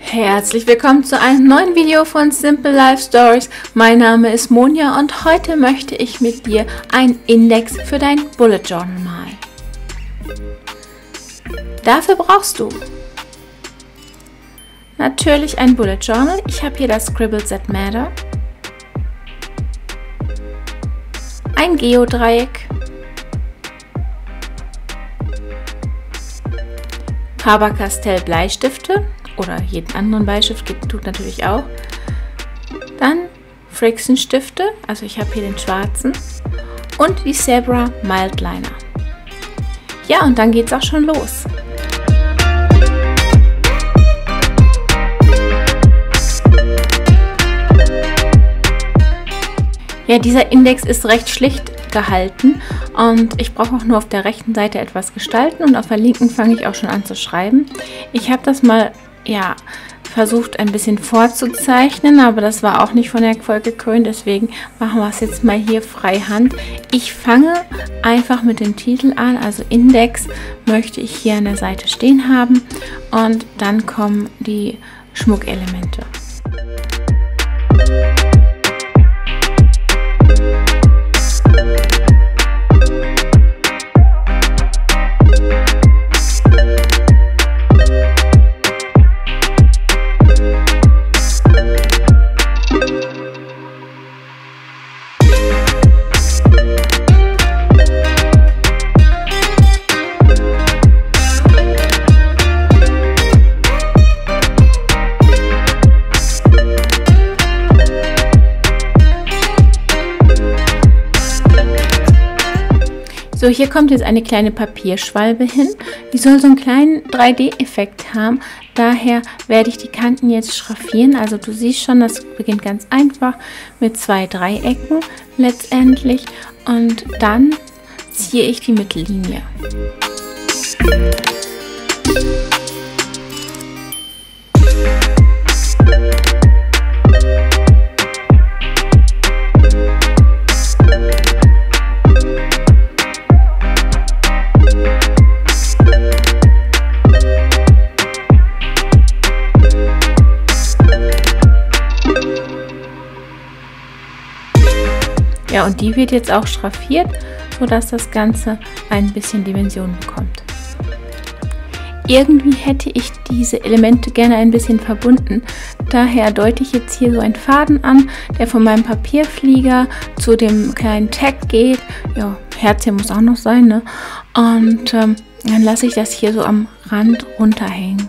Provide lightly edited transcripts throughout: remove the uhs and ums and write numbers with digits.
Herzlich willkommen zu einem neuen Video von Simple Life Stories. Mein Name ist Monja und heute möchte ich mit dir einen Index für dein Bullet Journal malen. Dafür brauchst du natürlich ein Bullet Journal. Ich habe hier das Scribbles That Matter, ein Geodreieck, Faber-Castell Bleistifte oder jeden anderen Bleistift tut natürlich auch. Dann Frixion Stifte, also ich habe hier den schwarzen und die Zebra Mildliner. Ja, und dann geht's auch schon los. Ja, dieser Index ist recht schlicht gehalten und ich brauche auch nur auf der rechten Seite etwas gestalten und auf der linken fange ich auch schon an zu schreiben. Ich habe das mal, ja, versucht ein bisschen vorzuzeichnen, aber das war auch nicht von der Erfolg gekrönt, deswegen machen wir es jetzt mal hier freihand. Ich fange einfach mit dem Titel an, also Index möchte ich hier an der Seite stehen haben und dann kommen die Schmuckelemente. So, hier kommt jetzt eine kleine Papierschwalbe hin. Die soll so einen kleinen 3D-Effekt haben. Daher werde ich die Kanten jetzt schraffieren. Also du siehst schon, das beginnt ganz einfach mit zwei Dreiecken letztendlich. Und dann ziehe ich die Mittellinie. Ja, und die wird jetzt auch schraffiert, sodass das Ganze ein bisschen Dimension bekommt. Irgendwie hätte ich diese Elemente gerne ein bisschen verbunden. Daher deute ich jetzt hier so einen Faden an, der von meinem Papierflieger zu dem kleinen Tag geht. Ja, Herzchen muss auch noch sein, ne? Und dann lasse ich das hier so am Rand runterhängen.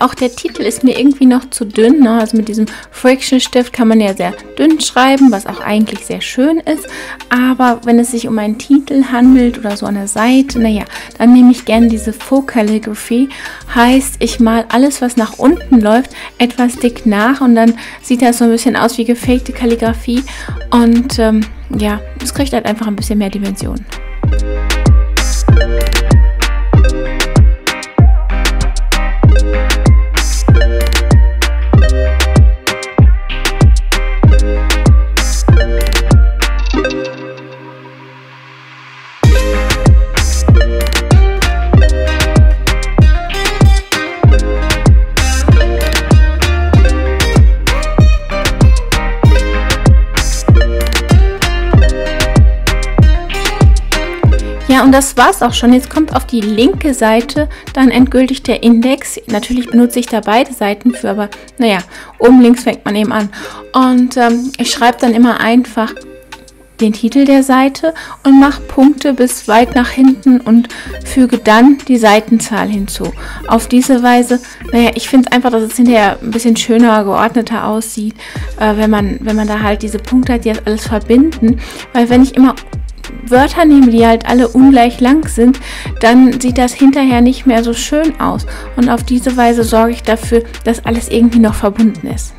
auch der Titel ist mir irgendwie noch zu dünn, ne? Also mit diesem Frixion Stift kann man ja sehr dünn schreiben, was auch eigentlich sehr schön ist, aber wenn es sich um einen Titel handelt oder so an der Seite, naja, dann nehme ich gerne diese Faux Calligraphy, heißt, ich mal alles, was nach unten läuft, etwas dick nach und dann sieht das so ein bisschen aus wie gefakte Kalligrafie und ja, es kriegt halt einfach ein bisschen mehr Dimensionen. Und das war's auch schon. Jetzt kommt auf die linke Seite dann endgültig der Index. Natürlich benutze ich da beide Seiten für, aber naja, oben links fängt man eben an. Und ich schreibe dann immer einfach den Titel der Seite und mache Punkte bis weit nach hinten und füge dann die Seitenzahl hinzu. Auf diese Weise, naja, ich finde es einfach, dass es hinterher ein bisschen schöner, geordneter aussieht, wenn man da halt diese Punkte hat, die das alles verbinden. Weil wenn ich immer Wörter nehmen, die halt alle ungleich lang sind, dann sieht das hinterher nicht mehr so schön aus. Und auf diese Weise sorge ich dafür, dass alles irgendwie noch verbunden ist.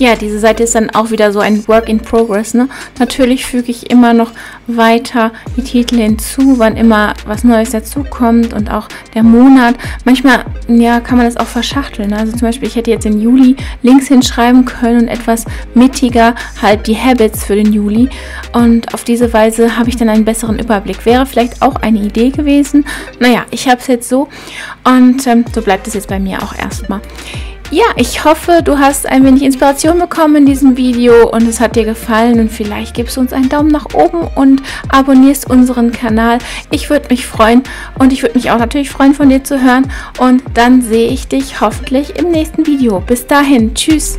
Ja, diese Seite ist dann auch wieder so ein Work in Progress, ne? Natürlich füge ich immer noch weiter die Titel hinzu, wann immer was Neues dazukommt und auch der Monat. Manchmal, ja, kann man das auch verschachteln, ne? Also zum Beispiel, ich hätte jetzt den Juli links hinschreiben können und etwas mittiger halt die Habits für den Juli. Und auf diese Weise habe ich dann einen besseren Überblick. Wäre vielleicht auch eine Idee gewesen. Naja, ich habe es jetzt so und so bleibt es jetzt bei mir auch erstmal. Ja, ich hoffe, du hast ein wenig Inspiration bekommen in diesem Video und es hat dir gefallen und vielleicht gibst du uns einen Daumen nach oben und abonnierst unseren Kanal. Ich würde mich freuen und ich würde mich auch natürlich freuen, von dir zu hören und dann sehe ich dich hoffentlich im nächsten Video. Bis dahin, tschüss!